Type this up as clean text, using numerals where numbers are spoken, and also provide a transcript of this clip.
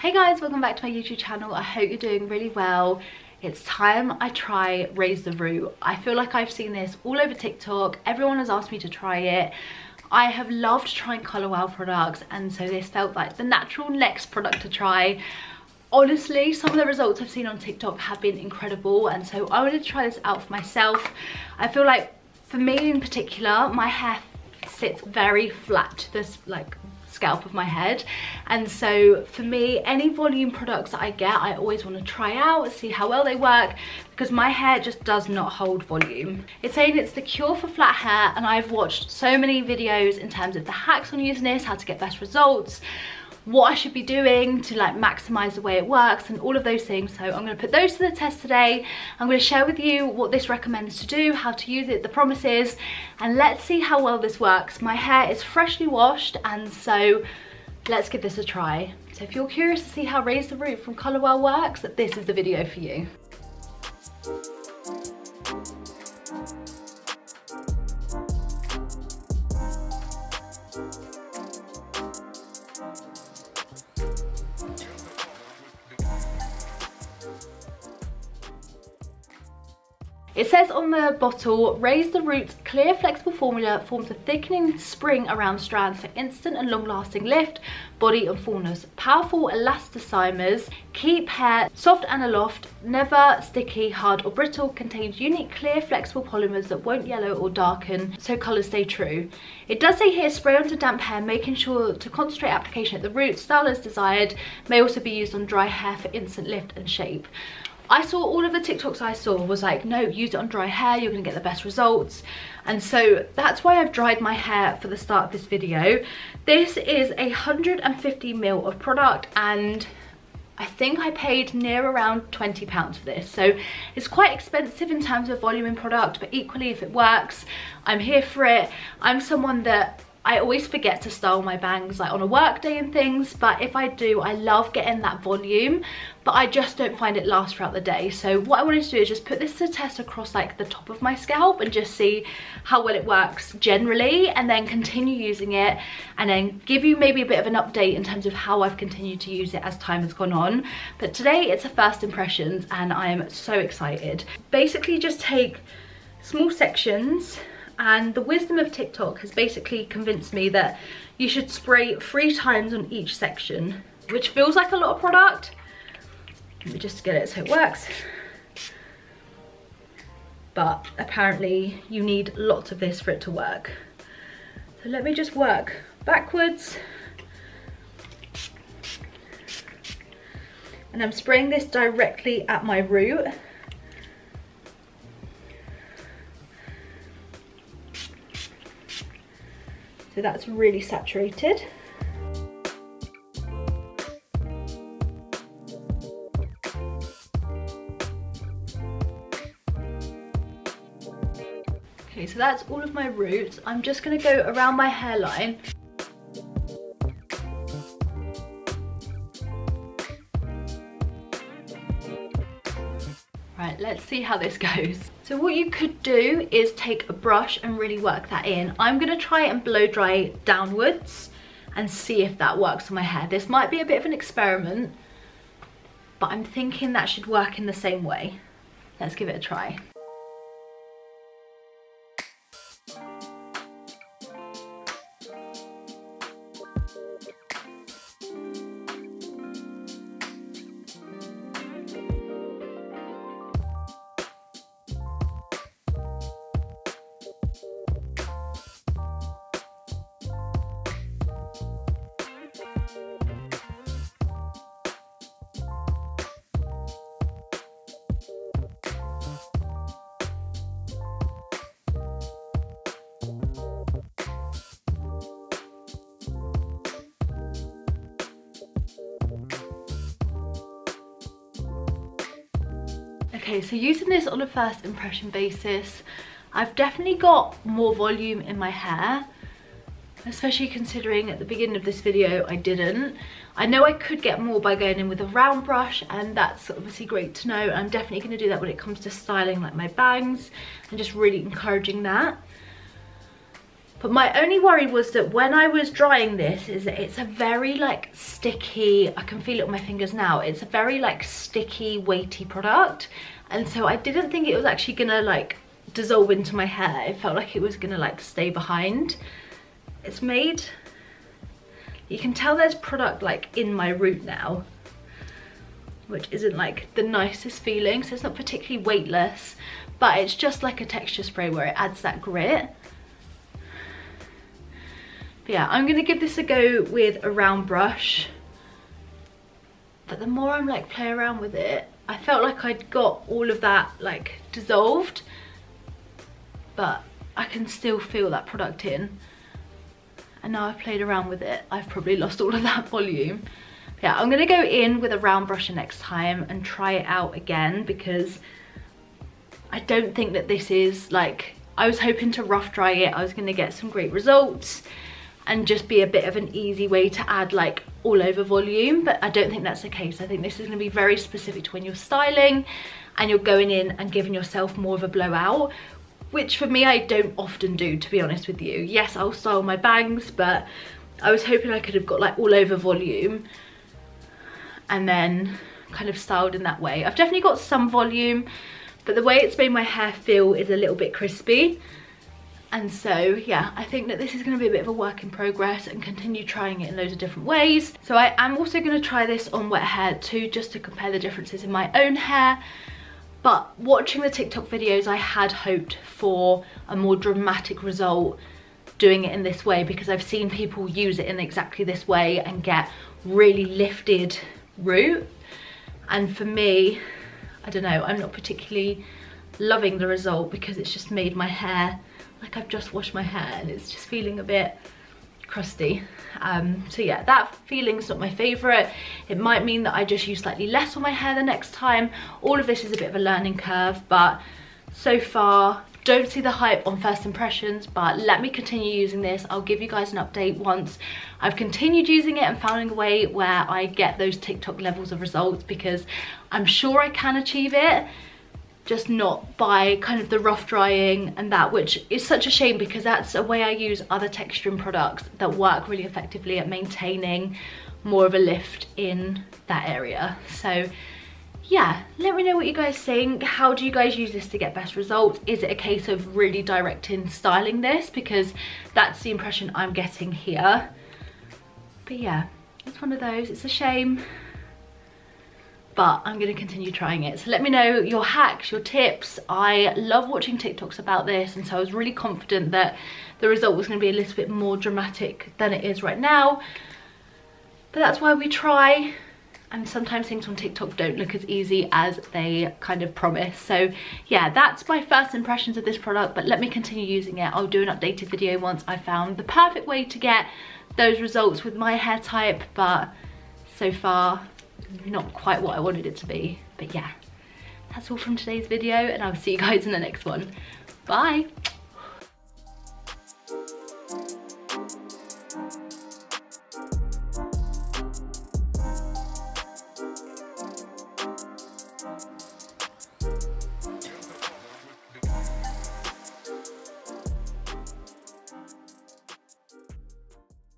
Hey guys, welcome back to my YouTube channel. I hope you're doing really well. It's time I try Raise the Root. I feel like I've seen this all over TikTok. Everyone has asked me to try it. I have loved trying Color Wow products, and so this felt like the natural next product to try. Honestly, some of the results I've seen on TikTok have been incredible, and so I wanted to try this out for myself. I feel like, for me in particular, my hair sits very flat, this like scalp of my head, and so for me, any volume products that I get, I always want to try out, see how well they work, because my hair just does not hold volume. It's saying it's the cure for flat hair, and I've watched so many videos in terms of the hacks on using this, how to get best results, what I should be doing to like maximize the way it works and all of those things. So I'm going to put those to the test today. I'm going to share with you what this recommends to do, how to use it, the promises, and let's see how well this works. My hair is freshly washed, and so let's give this a try. So if you're curious to see how Raise the Root from Color Wow works, this is the video for you. It says on the bottle, Raise the Root's clear flexible formula forms a thickening spring around strands for instant and long-lasting lift, body and fullness. Powerful elasticizers keep hair soft and aloft, never sticky, hard or brittle. Contains unique clear flexible polymers that won't yellow or darken, so colours stay true. It does say here, spray onto damp hair, making sure to concentrate application at the root, style as desired. May also be used on dry hair for instant lift and shape. I saw all of the TikToks I saw was like, no, use it on dry hair, you're gonna get the best results. And so that's why I've dried my hair for the start of this video. This is 150 ml of product, and I think I paid near around £20 for this. So it's quite expensive in terms of volume in product, but equally if it works, I'm here for it. I'm someone that I always forget to style my bangs like on a work day and things, but if I do, I love getting that volume, but I just don't find it lasts throughout the day. So what I wanted to do is just put this to test across like the top of my scalp and just see how well it works generally, and then continue using it, and then give you maybe a bit of an update in terms of how I've continued to use it as time has gone on. But today it's a first impressions, and I am so excited. Basically just take small sections, and the wisdom of TikTok has basically convinced me that you should spray 3 times on each section, which feels like a lot of product. Let me just get it so it works. But apparently you need lots of this for it to work. So let me just work backwards. And I'm spraying this directly at my root. So that's really saturated. Okay, so that's all of my roots. I'm just going to go around my hairline. Right, let's see how this goes. So what you could do is take a brush and really work that in. I'm gonna try and blow dry downwards and see if that works on my hair. This might be a bit of an experiment, but I'm thinking that should work in the same way. Let's give it a try. Okay, so using this on a first impression basis, I've definitely got more volume in my hair, especially considering at the beginning of this video I didn't. I know I could get more by going in with a round brush, and that's obviously great to know. I'm definitely going to do that when it comes to styling like my bangs and just really encouraging that. But my only worry was that when I was drying this, is that it's a very like sticky, I can feel it on my fingers now, it's a very like sticky, weighty product. And so I didn't think it was actually gonna like dissolve into my hair. It felt like it was gonna like stay behind. It's made, you can tell there's product like in my root now, which isn't like the nicest feeling. So it's not particularly weightless, but it's just like a texture spray where it adds that grit. But yeah, I'm gonna give this a go with a round brush. But the more I'm like play around with it, I felt like I'd got all of that like dissolved, but I can still feel that product in. And now I've played around with it, I've probably lost all of that volume. Yeah, I'm gonna go in with a round brusher next time and try it out again, because I don't think that this is like, I was hoping to rough dry it, I was gonna get some great results and just be a bit of an easy way to add like all over volume, but I don't think that's the case. I think this is gonna be very specific to when you're styling and you're going in and giving yourself more of a blowout, which for me I don't often do, to be honest with you. Yes, I'll style my bangs, but I was hoping I could have got like all over volume and then kind of styled in that way. I've definitely got some volume, but the way it's made my hair feel is a little bit crispy. And so yeah, I think that this is gonna be a bit of a work in progress and continue trying it in loads of different ways. So I am also gonna try this on wet hair too, just to compare the differences in my own hair. But watching the TikTok videos, I had hoped for a more dramatic result doing it in this way, because I've seen people use it in exactly this way and get really lifted root, and for me, I don't know, I'm not particularly loving the result, because it's just made my hair like I've just washed my hair and it's just feeling a bit crusty. So yeah, that feeling's not my favorite. It might mean that I just use slightly less on my hair the next time. All of this is a bit of a learning curve, but so far don't see the hype on first impressions, but let me continue using this. I'll give you guys an update once I've continued using it and found a way where I get those TikTok levels of results, because I'm sure I can achieve it, just not by kind of the rough drying and that, which is such a shame, because that's a way I use other texturing products that work really effectively at maintaining more of a lift in that area. So yeah, let me know what you guys think. How do you guys use this to get best results? Is it a case of really directing styling this? Because that's the impression I'm getting here. But yeah, it's one of those, it's a shame, but I'm gonna continue trying it. So let me know your hacks, your tips. I love watching TikToks about this, and so I was really confident that the result was gonna be a little bit more dramatic than it is right now. But that's why we try. And sometimes things on TikTok don't look as easy as they kind of promise. So yeah, that's my first impressions of this product, but let me continue using it. I'll do an updated video once I found the perfect way to get those results with my hair type, but so far, not quite what I wanted it to be. But yeah, that's all from today's video, and I'll see you guys in the next one. Bye.